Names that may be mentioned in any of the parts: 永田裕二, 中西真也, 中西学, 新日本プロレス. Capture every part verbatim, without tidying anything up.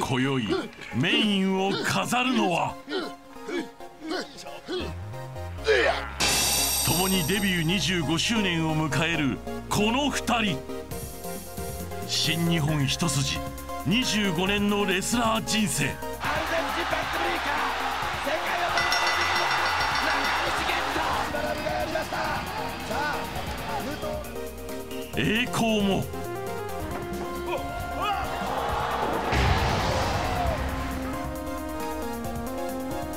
今宵メインを飾るのは共にデビューにじゅうごしゅうねんを迎えるこのふたり。新日本一筋にじゅうごねんのレスラー人生、栄光も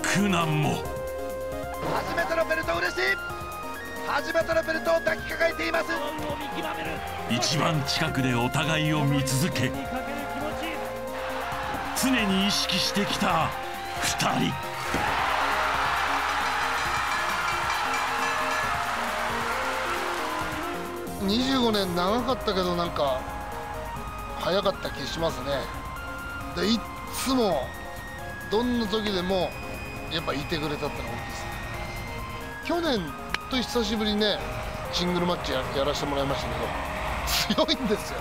苦難も。初めてのベルト嬉しい。初めてのベルトを抱きかかえています。一番近くでお互いを見続け、常に意識してきたふたり。にじゅうごねん長かったけど、なんか早かった気しますね。でいっつもどんな時でもやっぱいてくれたってのが大きいです。去年と久しぶりにね、シングルマッチ や, やらせてもらいましたけど、強いんですよ。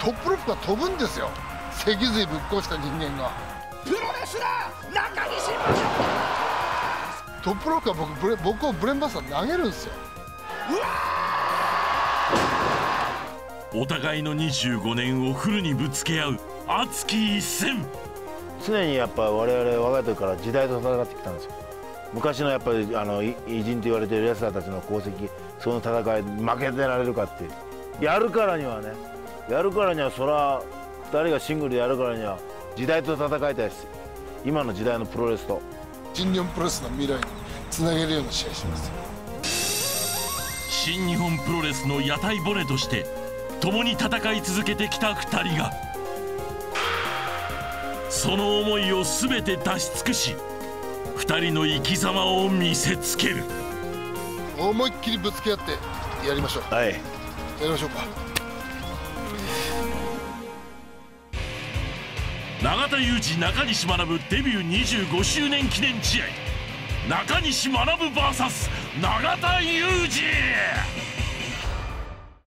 トップロップが飛ぶんですよ。脊髄ぶっ壊した人間が。プロレスラー中西真也。トップロップが 僕, 僕をブレンバスター投げるんですよ。うわ、お互いのにじゅうごねんをフルにぶつけ合う熱き一戦。常にやっぱ我々若い時から時代と戦ってきたんですよ。昔のやっぱりあの偉人と言われてるレスラーたちの功績、その戦い負けてられるかって。やるからにはね、やるからにはそらふたりがシングルでやるからには時代と戦いたいし、今の時代のプロレスと新日本プロレスの未来につなげるような試合しますよ。新日本プロレスの屋台骨として共に戦い続けてきたふたりが、その思いを全て出し尽くし、ふたりの生き様を見せつける。思いっきりぶつけ合ってやりましょう。はい、やりましょうか。永田裕二、中西学デビューにじゅうごしゅうねん記念試合、中西学 ブイエス 永田裕二。